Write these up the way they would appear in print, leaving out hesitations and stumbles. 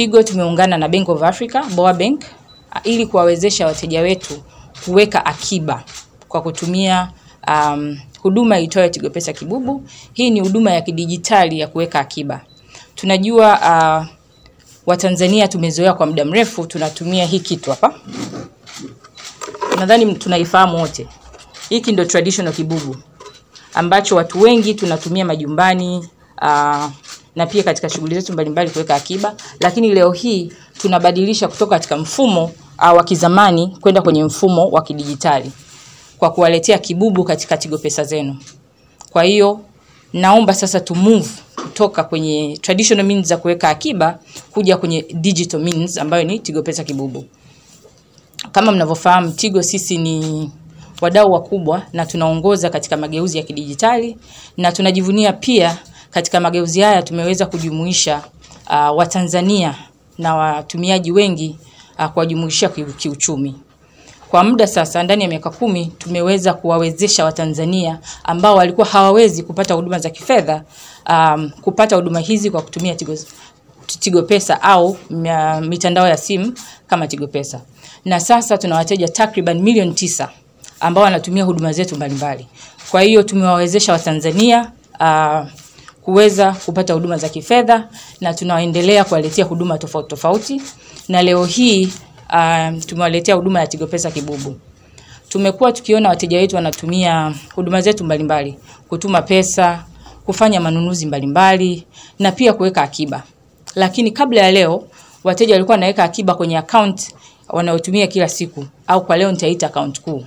Tigo tumeungana na Bank of Africa, Boa Bank, ili kuwawezesha wateja wetu kuweka akiba kwa kutumia huduma itoayo Tigo Pesa Kibubu. Hii ni huduma ya kidijitali ya kuweka akiba. Tunajua Watanzania tumezoea kwa muda mrefu tunatumia hii kitu hapa. Nadhani tunaifahamu wote. Hiki ndio traditional kibubu ambacho watu wengi tunatumia majumbani na pia katika shughuli zetu mbalimbali kuweka akiba, lakini leo hii tunabadilisha kutoka katika mfumo wa kizamani kwenda kwenye mfumo wa kidijitali kwa kuwaletea kibubu katika Tigo Pesa zenu. Kwa hiyo naomba sasa to move kutoka kwenye traditional means za kuweka akiba kuja kwenye digital means ambayo ni Tigo Pesa Kibubu. Kama mnavyofahamu, Tigo sisi ni wadau wakubwa na tunaongoza katika mageuzi ya kidijitali, na tunajivunia pia katika mageuzi haya tumeweza kujumuisha Watanzania na watumiaji wengi kuwajumuisha kiuchumi. Kwa muda sasa ndani ya miaka 10 tumeweza kuwawezesha Watanzania ambao walikuwa hawawezi kupata huduma za kifedha kupata huduma hizi kwa kutumia Tigo Pesa au mitandao ya simu kama Tigo Pesa. Na sasa tuna wateja takriban milioni 9 ambao wanatumia huduma zetu mbalimbali. Kwa hiyo tumewawezesha Watanzania kuweza kupata huduma za kifedha, na tunaendelea kuwaletea huduma tofauti tofauti, na leo hii tumewaletea huduma ya Tigo Pesa Kibubu. Tumekuwa tukiona wateja wetu wanatumia huduma zetu mbalimbali, kutuma pesa, kufanya manunuzi mbalimbali na pia kuweka akiba. Lakini kabla ya leo wateja walikuwa wanaweka akiba kwenye account wanayotumia kila siku, au kwa leo nitaita account kuu.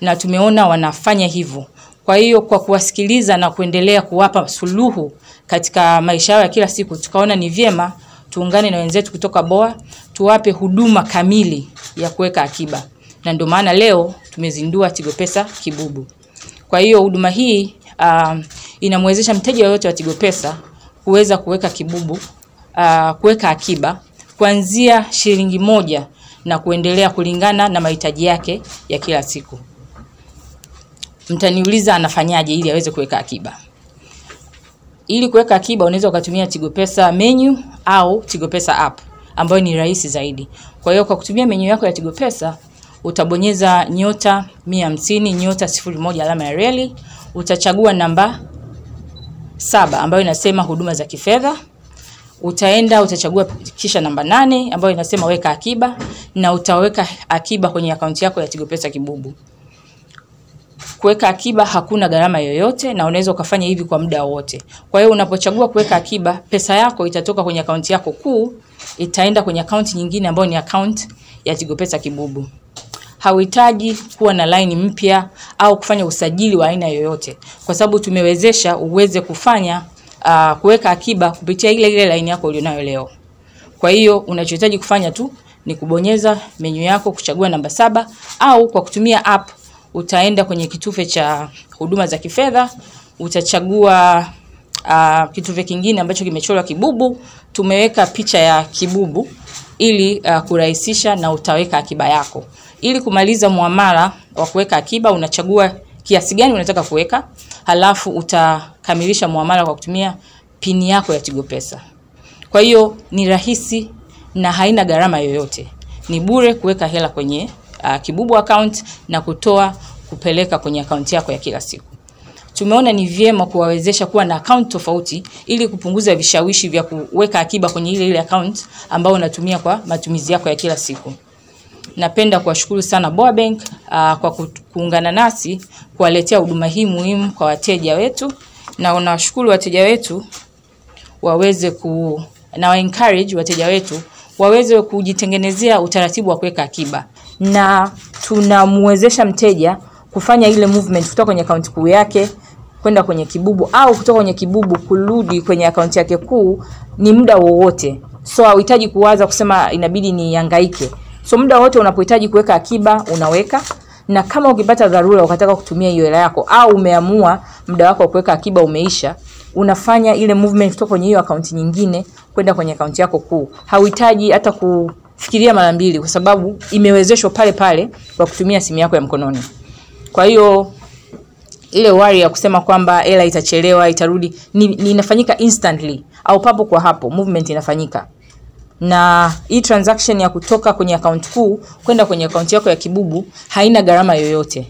Na tumeona wanafanya hivyo. Kwa hiyo kwa kuwasikiliza na kuendelea kuwapa suluhu katika maisha yao ya kila siku, tukaona ni vyema tuungane na wenzetu kutoka Boa tuwape huduma kamili ya kuweka akiba. Na ndio maana leo tumezindua Tigo Pesa Kibubu. Kwa hiyo huduma hii inamwezesha mteja yoyote wa Tigo Pesa kuweza kuweka kibubu, kuweka akiba kuanzia shilingi 1 na kuendelea kulingana na mahitaji yake ya kila siku. Mtaniuliza anafanyaje ili aweze kuweka akiba? Ili kuweka akiba unaweza ukatumia Tigo Pesa menu au Tigo Pesa app ambayo ni rahisi zaidi. Kwa hiyo kwa kutumia menu yako ya Tigo Pesa utabonyeza *150*01 alama ya reli, utachagua namba 7 ambayo inasema huduma za kifedha, utaenda utachagua kisha namba 8 ambayo inasema weka akiba, na utaweka akiba kwenye akaunti yako ya Tigo Pesa Kibubu. Kuweka akiba hakuna gharama yoyote na unaweza ukafanya hivi kwa muda wote. Kwa hiyo unapochagua kuweka akiba, pesa yako itatoka kwenye akaunti yako kuu, itaenda kwenye akaunti nyingine ambayo ni account ya Tigo Pesa Kibubu. Hauhitaji kuwa na line mpya au kufanya usajili wa aina yoyote, kwa sababu tumewezesha uweze kufanya kuweka akiba kupitia ile line yako ulionayo leo. Kwa hiyo unachohitaji kufanya tu ni kubonyeza menu yako, kuchagua namba 7, au kwa kutumia app utaenda kwenye kitufe cha huduma za kifedha, utachagua kitufe kingine ambacho kimechorwa kibubu. Tumeweka picha ya kibubu ili kurahisisha, na utaweka akiba yako. Ili kumaliza muamala wa kuweka akiba unachagua kiasi gani unataka kuweka, halafu utakamilisha muamala kwa kutumia pini yako ya Tigo Pesa. Kwa hiyo ni rahisi na haina gharama yoyote. Ni bure kuweka hela kwenye kibubu account na kutoa kupeleka kwenye account yako ya kila siku. Tumeona ni vyema kuwawezesha kuwa na account tofauti ili kupunguza vishawishi vya kuweka akiba kwenye ile account ambayo unatumia kwa matumizi yako ya kila siku. Napenda kuwashukuru sana Boa Bank kwa kuungana nasi kuwaletea huduma hii muhimu kwa wateja wetu, na unawashukuru wateja wetu waweze na encourage wateja wetu waweze kujitengenezea utaratibu wa kuweka akiba, na tunamwezesha mteja kufanya ile movement kutoka kwenye account kuu yake kwenda kwenye kibubu, au kutoka kwenye kibubu kurudi kwenye account yake kuu ni muda wowote. So hauhitaji kuwaza kusema inabidi nihangaike. So muda wote unapohitaji kuweka akiba unaweka, na kama ukipata dharura ukataka kutumia hiyo hela yako, au umeamua muda wako wa kuweka akiba umeisha, unafanya ile movement kutoka kwenye hiyo account nyingine kwenda kwenye account yako kuu. Hauhitaji hata kufikiria mara 2 kwa sababu imewezeshwa pale pale kwa kutumia simu yako ya mkononi. Kwa hiyo ile worry ya kusema kwamba hela itachelewa itarudi, inafanyika instantly au papo kwa hapo movement inafanyika. na hii transaction ya kutoka kwenye account kuu kwenda kwenye account yako ya Kibubu haina gharama yoyote,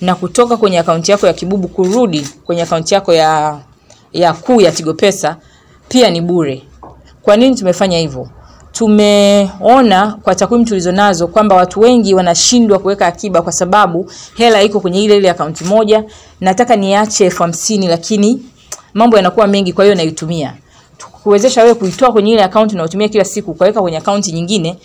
na kutoka kwenye account yako ya Kibubu kurudi kwenye account yako ya kuu ya Tigo Pesa pia ni bure. Kwa nini tumefanya hivyo? Tumeona kwa takwimu tulizonazo kwamba watu wengi wanashindwa kuweka akiba kwa sababu hela iko kwenye ile account moja, nataka niache 50,000 lakini mambo yanakuwa mengi, kwa hiyo naitumia. Kuwezesha wewe kuitoa kwenye ile account na utumia kila siku kuweka kwenye account nyingine,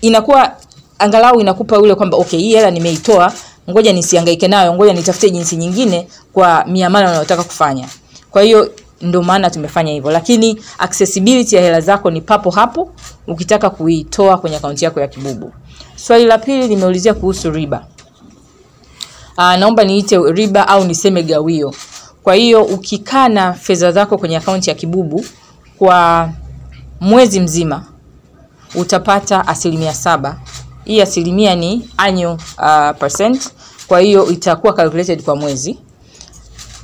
inakuwa angalau inakupa ule kwamba okay, hii hela nimeitoa, ngoja nisihangaike nayo, ngoja nitafute jinsi nyingine kwa miamala unayotaka kufanya. Kwa hiyo ndio maana tumefanya hivyo, lakini accessibility ya hela zako ni papo hapo ukitaka kuitoa kwenye account yako ya Kibubu. Swali la pili nimeulizia kuhusu riba. Naomba niite riba au niseme gawio. Kwa hiyo ukikaa na fedha zako kwenye account ya Kibubu kwa mwezi mzima utapata 7%. Hii 7% ni annual percent, kwa hiyo itakuwa calculated kwa mwezi.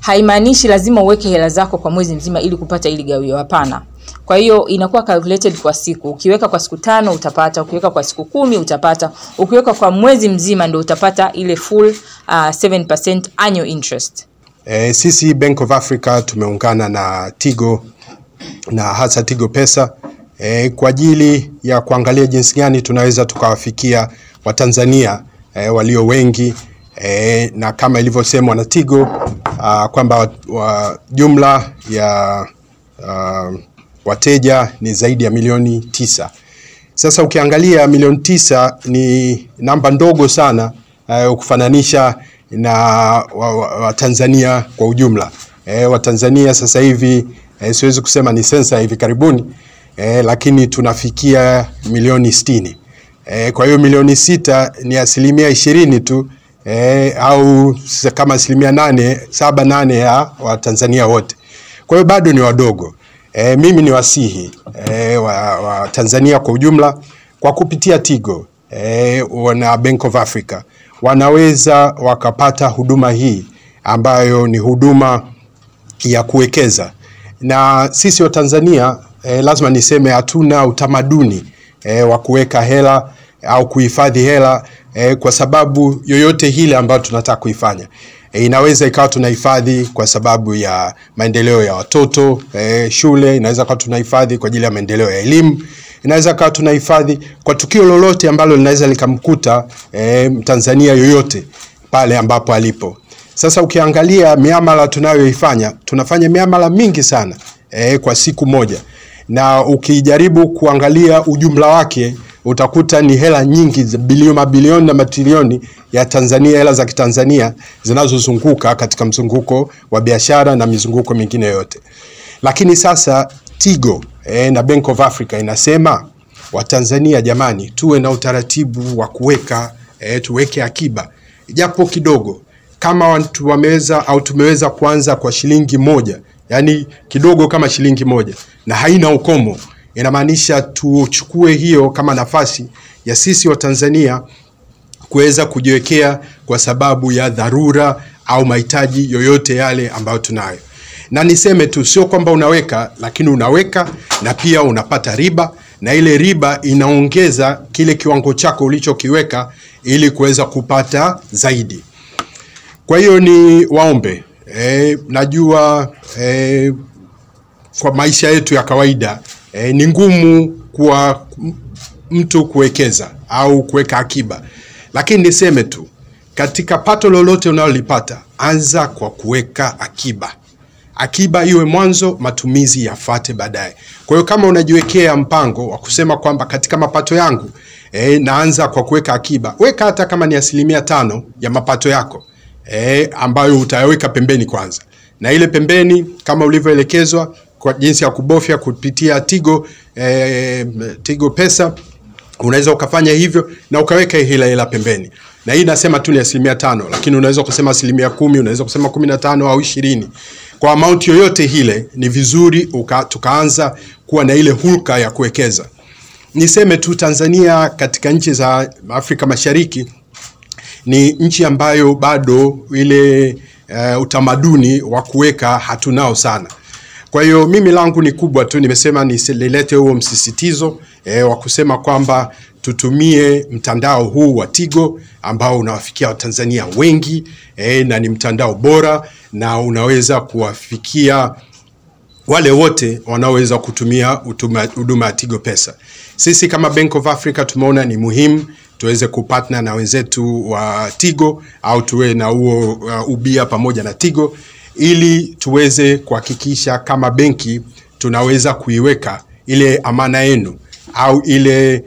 Haimaanishi lazima uweke hela zako kwa mwezi mzima ili kupata ili gawio, hapana. Kwa hiyo inakuwa calculated kwa siku. Ukiweka kwa siku 5 utapata, ukiweka kwa siku 10 utapata, ukiweka kwa mwezi mzima ndio utapata ile full 7% annual interest. Sisi Bank of Africa tumeungana na Tigo na hasa Tigo Pesa kwa ajili ya kuangalia jinsi gani tunaweza tukawafikia Watanzania walio wengi, na kama ilivyosemwa na Tigo kwamba jumla ya wateja ni zaidi ya milioni 9. Sasa ukiangalia milioni 9 ni namba ndogo sana ukifananisha na Watanzania kwa ujumla. Watanzania sasa hivi siwezi kusema ni sensa hivi karibuni, lakini tunafikia milioni 60. Kwa hiyo milioni 6 ni 20% tu, au kama 7-8% ya Watanzania wote. Kwa hiyo bado ni wadogo. Mimi ni wasihi wa Tanzania kwa ujumla, kwa kupitia Tigo na Bank of Africa wanaweza wakapata huduma hii ambayo ni huduma ya kuwekeza. Na sisi wa Tanzania lazima niseme hatuna utamaduni wa kuweka hela au kuhifadhi hela kwa sababu yoyote hile ambayo tunataka kuifanya. Inaweza ikawa tunahifadhi kwa sababu ya maendeleo ya watoto shule, inaweza ikawa tunahifadhi kwa ajili ya maendeleo ya elimu, inaweza ikawa tunahifadhi kwa tukio lolote ambalo linaweza likamkuta Mtanzania yoyote pale ambapo alipo. Sasa ukiangalia miamala tunayoifanya, tunafanya miamala mingi sana kwa siku moja, na ukijaribu kuangalia ujumla wake utakuta ni hela nyingi, bilioni na matrilioni ya Tanzania, hela za Kitanzania zinazozunguka katika mzunguko wa biashara na mizunguko mingine yote. Lakini sasa Tigo na Bank of Africa inasema Watanzania jamani, tuwe na utaratibu wa kuweka, tuweke akiba japo kidogo. Kama watu wameweza au tumeweza kuanza kwa shilingi 1, yani kidogo kama shilingi 1 na haina ukomo, inamaanisha tuchukue hiyo kama nafasi ya sisi wa Tanzania kuweza kujiwekea kwa sababu ya dharura au mahitaji yoyote yale ambayo tunayo. Na niseme tu, sio kwamba unaweka, lakini unaweka na pia unapata riba, na ile riba inaongeza kile kiwango chako ulichokiweka ili kuweza kupata zaidi. Kwa hiyo ni waombe, najua kwa maisha yetu ya kawaida ni ngumu kwa mtu kuwekeza au kuweka akiba, lakini niseme tu, katika pato lolote unalolipata anza kwa kuweka akiba. Akiba iwe mwanzo, matumizi yafuate baadaye. Kwa hiyo kama unajiwekea mpango wa kusema kwamba katika mapato yangu naanza kwa kuweka akiba, weka hata kama ni 5% ya mapato yako ambayo utayaweka pembeni kwanza, na ile pembeni kama ulivyoelekezwa kwa jinsi ya kubofya kupitia Tigo Tigo Pesa, unaweza ukafanya hivyo na ukaweka hela pembeni. Na hii nasema tu ni 5%, lakini unaweza kusema 10%, unaweza kusema 15 au 20. Kwa amount yoyote hile ni vizuri tukaanza kuwa na ile hulka ya kuwekeza. Niseme tu, Tanzania katika nchi za Afrika Mashariki ni nchi ambayo bado ile utamaduni wa kuweka hatunao sana. Kwa hiyo mimi langu ni kubwa tu, nimesema nisilete huo msisitizo wa kusema kwamba tutumie mtandao huu wa Tigo ambao unawafikia Watanzania wengi na ni mtandao bora na unaweza kuwafikia wale wote wanaoweza kutumia huduma ya Tigo Pesa. Sisi kama Bank of Africa tumeona ni muhimu tuweze kupartner na wenzetu wa Tigo au tuwe na huo ubia pamoja na Tigo ili tuweze kuhakikisha kama benki tunaweza kuiweka ile amana yenu au ile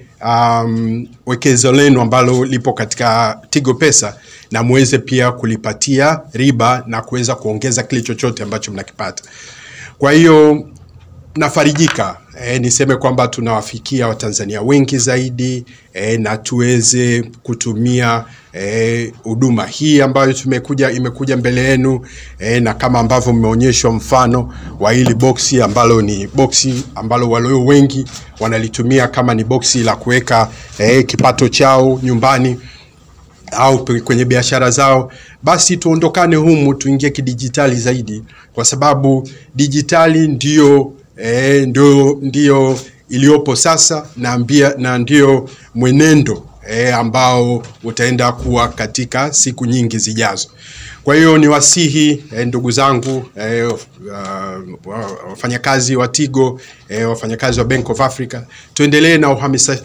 wekezo lenu ambalo lipo katika Tigo Pesa na muweze pia kulipatia riba na kuweza kuongeza kile chochote ambacho mnakipata. Kwa hiyo nafarijika niseme kwamba tunawafikia Watanzania wengi zaidi na tuweze kutumia huduma hii ambayo imekuja mbele yenu na kama ambavyo mmeonyeshwa mfano wa hili boxi ambalo ni boxi ambalo walio wengi wanalitumia kama ni boxi la kuweka kipato chao nyumbani au kwenye biashara zao, basi tuondokane humu tuingie kidijitali zaidi, kwa sababu dijitali ndio iliopo sasa na ndio mwenendo ambao utaenda kuwa katika siku nyingi zijazo. Kwa hiyo ni wasihi ndugu zangu wafanyakazi wa Tigo, wafanyakazi wa Bank of Africa, tuendelee na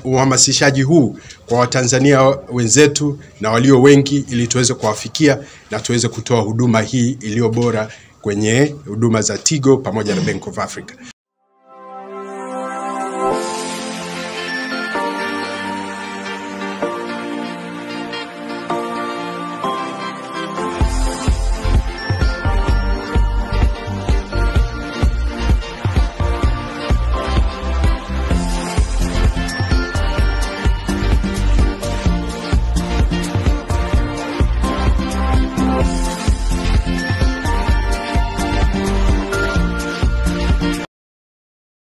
uhamasishaji huu kwa Watanzania wenzetu na walio wengi ili tuweze kuwafikia na tuweze kutoa huduma hii ilio bora kwenye huduma za Tigo pamoja na Bank of Africa.